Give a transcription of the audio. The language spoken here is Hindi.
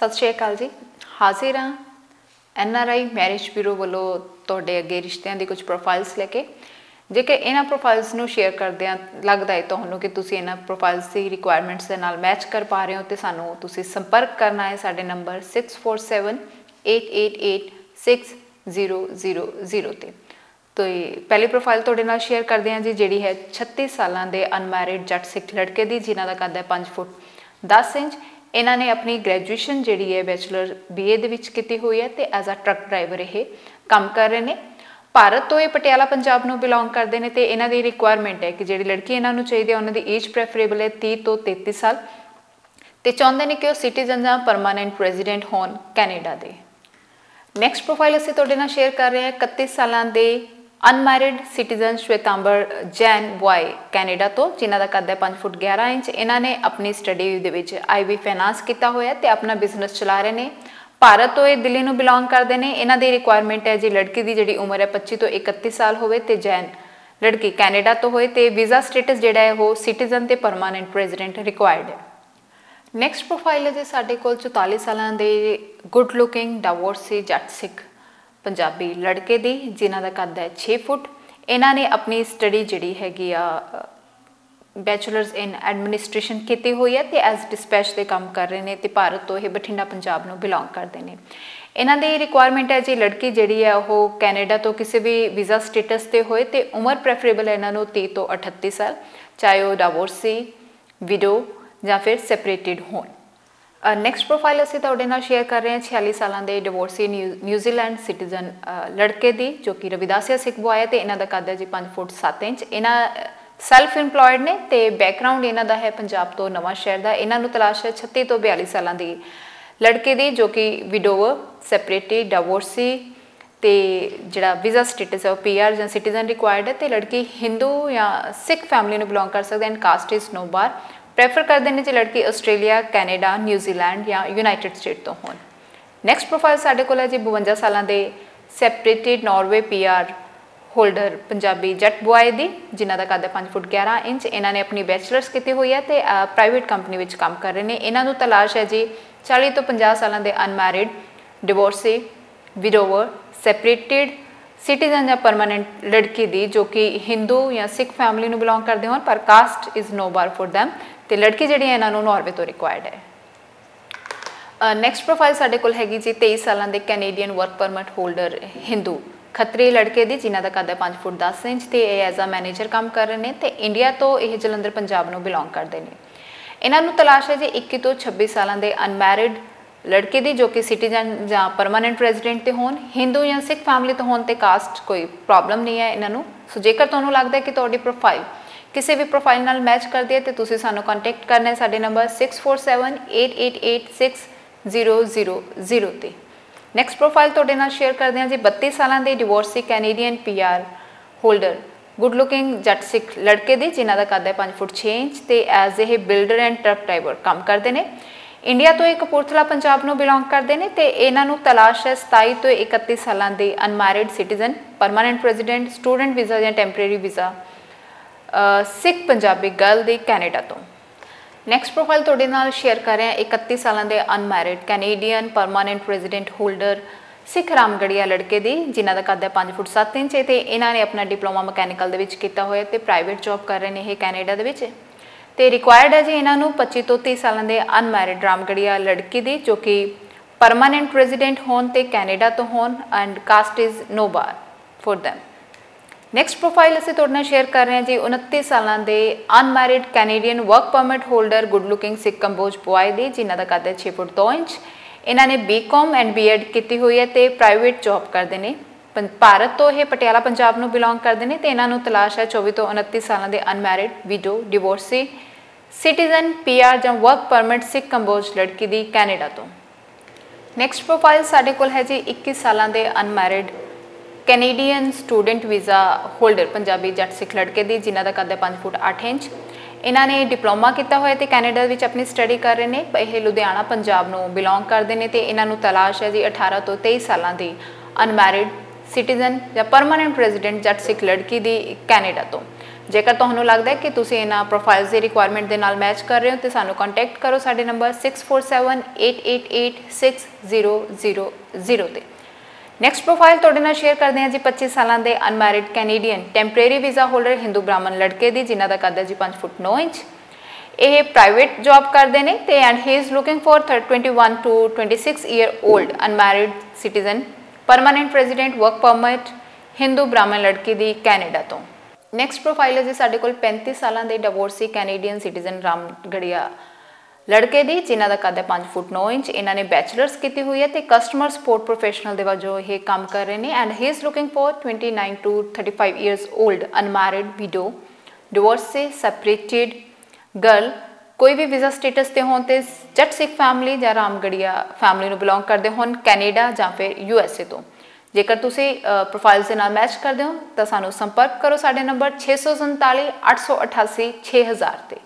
सत श्री अकाल जी। हाजिर हाँ NRI मैरिज ब्यूरो वालों तुहाडे अगे रिश्तियां दी कुछ प्रोफाइल्स लैके जेकर इन्हां प्रोफाइल्स नूं शेयर करदे आ लगदा है तुहानूं कि तुसीं इन्हां प्रोफाइल्स दी रिक्वायरमेंट्स दे नाल मैच कर पा रहे हो तो सानूं तुसीं संपर्क करना है साडे नंबर 6478886000 ते। तो पहली प्रोफाइल तुहाडे नाल शेयर करदे आ जी जिहड़ी है 36 सालां दे अनमैरिड जट सिख लड़के दी जिन्हां दा कद है 5 फुट 10 इंच। इन्होंने अपनी ग्रैजुएशन जी है बैचलर BA दे विच कीती हुई है तो एज आ ट्रक ड्राइवर ये काम कर रहे हैं। भारत तो ये पटियाला पंजाब नूं बिलोंग करते हैं तो इन्हां दी रिक्वायरमेंट है कि जी लड़की इन्होंने चाहिए उन्होंने एज प्रैफरेबल है 30 तो 33 साल तो चाहते हैं कि वह सिटीजन या परमानेंट रेजिडेंट हो कैनेडा दे। नैक्सट प्रोफाइल असीं तुहाडे नाल शेयर कर रहे हैं 31 सालां दे unmarried citizen Shwetambar Jain boy Canada तो जिन्हां दा कद है 5 फुट 11 इंच। इन्होंने अपनी स्टडी के IB फाइनांस किया होया ते अपना बिजनेस चला रहे हैं। भारत तो ये दिल्ली नूं बिलोंग करते हैं। इन्हां दी रिक्वायरमेंट है जी लड़की की जी उम्र है 25 तो 31 साल होवे ते जैन लड़की कैनेडा तो होए ते वीज़ा स्टेटस जिहड़ा है वो सिटीजन ते परमानेंट रेजिडेंट रिक्वायर्ड है। नैक्सट प्रोफाइल है जी साडे कोल 44 सालां दे good looking divorcee Jat Sikh Punjabi लड़के दी जिन्हां दा कद है 6 फुट। इन्हां ने अपनी स्टडी जिहड़ी हैगी आ बैचलर्स इन एडमिनिस्ट्रेशन की हुई है तो एज डिस्पैच के काम कर रहे हैं तो भारत तो ये बठिंडा पंजाब नूं बिलोंग करते हैं। इन्हां दी रिक्वायरमेंट है जी लड़की जिहड़ी है वो कैनेडा तो किसी भी वीज़ा स्टेटस ते होए तो उम्र प्रैफरेबल है इन्हां नूं 30 तो 38 साल चाहे वो डावोर्सी विडो या फिर सेपरेटिड हो। नैक्सट प्रोफाइल असीं तुहाडे नाल शेयर कर रहे हैं 46 सालां दे डिवोर्सी न्यूजीलैंड सिटीजन लड़के दी जो कि रविदासिया सिख बॉय है तो इन्हां दा कद है जी 5 फुट 7 इंच। इन्हां सैल्फ इंपलॉयड ने तो बैकग्राउंड इन्हां दा है पंजाब तो नवां शहर का। इन्हां नूं तलाश है 36 तो 42 सालां दी लड़के दी जो कि विडोवर सेपरेटेड डावोर्सी तो जिहड़ा वीज़ा स्टेटस है वो PR या सिटीजन रिक्वायर्ड है तो लड़की हिंदू या सिख फैमिली नूं बिलोंग कर सकदी है and caste is no bar prefer करते हैं जो लड़की ऑस्ट्रेलिया कैनेडा न्यूजीलैंड या यूनाइटेड स्टेट तो हो। नैक्सट प्रोफाइल साढ़े को जी 52 सालां दे separated Norway PR holder Punjabi Jat boy दी जिन्हां दा कद है 5 फुट 11 इंच। इन्हां ने अपनी बैचलर्स की हुई है तो प्राइवेट कंपनी काम कर रहे हैं। इन्हां नूं तलाश है जी 40 तो 50 सालां दे unmarried divorcee widower separated citizen या परमानेंट लड़की दी जो कि हिंदू या सिख फैमिली नूं बिलोंग करते हो पर caste is no bar for them तो लड़की जिहड़ी है इन्हां नूं नॉर्वे तो रिक्वायर्ड है। नैक्सट प्रोफाइल साढ़े कोल हैगी जी 23 सालां दे Canadian work permit holder Hindu Khatri लड़के दी जिन्हां दा कद है 5 फुट 10 इंच तो ये एज आ मैनेजर काम कर रहे हैं तो इंडिया तो ये जलंधर पंजाब नूं बिलोंग करते हैं। इन्हां नूं तलाश है जी 21 तो 26 सालां दे अनमैरिड लड़के दी जो कि सिटीजन या परमानेंट रेजिडेंट तो होन हिंदू या सिख फैमिली तो होन ते कास्ट कोई प्रॉब्लम नहीं है इन्हां नूं। सो जेकर तुहानूं लगदा है कि तुहाडी प्रोफाइल किसी भी प्रोफाइल नाल मैच करदी है तो तुसीं सानूं कॉन्टैक्ट करना है साडे नंबर 6478886000 ते। नैक्सट प्रोफाइल तुहाडे नाल शेयर करदे हां जी 32 सालां दे divorcee Canadian PR holder good looking Jat Sikh लड़के दी जिन्हां दा कद है 5 फुट 6 इंच तो as a builder and truck driver काम करदे ने। इंडिया तो ये कपूरथला पंजाब नूं बिलोंग करते हैं तो इन्हों तलाश है 27 तो 31 सालां दे unmarried citizen permanent resident student visa या temporary visa Sikh Punjabi girl दी कैनेडा तो। नैक्सट प्रोफाइल तुहाडे नाल शेयर कर रहे हैं 31 सालां दे unmarried Canadian permanent resident holder Sikh Ramgarhia लड़के दी जिन्हां दा कद है 5 फुट 7 इंच तो इन्होंने अपना डिप्लोमा मकैनिकल दे विच कीता होया ते प्राइवेट जॉब कर रहे हैं कैनेडा दे विच तो रिक्वायर्ड है जी इन्हों 25 तो 30 सालां दे अनमैरिड रामगढ़िया लड़की दी जो कि परमानेंट रेजिडेंट होन ते कैनेडा तो होन and caste is no bar for them. Next profile असीं तुहाडे नाल शेयर कर रहे हैं जी 29 सालां दे unmarried Canadian work permit holder good looking Sikh Kamboj boy दी जिन्हां दा कद है 6 फुट 2 इंच। इन्हां ने BCom एंड BEd की हुई है तो प्राइवेट जॉब करते हैं। भारत तो ये पटियाला पंजाब नूं बिलोंग करते हैं तो इन्हों तलाश है 24 तो 29 सालां दे unmarried widow divorcee citizen PR या वर्क परमिट सिख कंबोज लड़की दी कैनेडा तो। नैक्सट प्रोफाइल साढ़े कोल है जी 21 सालां दे unmarried Canadian student visa holder Punjabi Jat Sikh लड़के दी जिन्हां दा कद है 5 फुट 8 इंच। इन्होंने डिप्लोमा किया हुआ तो कैनेडा विच अपनी स्टडी कर रहे हैं पर यह लुधियाना पंजाब नूं बिलोंग करते हैं तो इन्हों तलाश है जी 18 तो 23 सालां दी अनमैरिड सिटीजन या परमानेंट रेजिडेंट जट सिख लड़की दी कैनेडा तो। जेकर तुहानू लगता है कि तुसी इन्हां प्रोफाइल्स की रिक्वायरमेंट के नाल मैच कर रहे हो तो सानू कॉन्टैक्ट करो साडे नंबर 6478886000 ते। नैक्सट प्रोफाइल तुहाडे नाल शेयर करदे हां जी 25 सालां दे unmarried Canadian temporary visa holder Hindu Brahmin लड़के दी जिन्हां दा कद है जी 5 फुट 9 इंच। ये प्राइवेट जॉब करते हैं तो and he is looking for 21 to 26 year old unmarried citizen permanent resident work permit Hindu Brahmin लड़की दी कैनेडा तो। नैक्सट प्रोफाइल है जी साढ़े कोल 35 साल के डिवोर्सी कैनेडियन सिटीजन रामगढ़िया लड़के दी जिन्हां दा कद है 5 फुट 9 इंच। इन्हां ने बैचलर्स की हुई है तो कस्टमर सपोर्ट प्रोफेशनल के वजों ये काम कर रहे हैं and he is looking for 29 to 35 years old unmarried widow divorce से सेपरेटेड गर्ल कोई भी वीज़ा स्टेटस ते होन ते जट सिख फैमिली या रामगढ़िया फैमिली नूं बिलोंग करते होन कैनेडा या फिर USA तो। जेकर तुसी प्रोफाइल से नाल मैच करते हो तो सानू संपर्क करो साडे नंबर 647 888 6000 ते।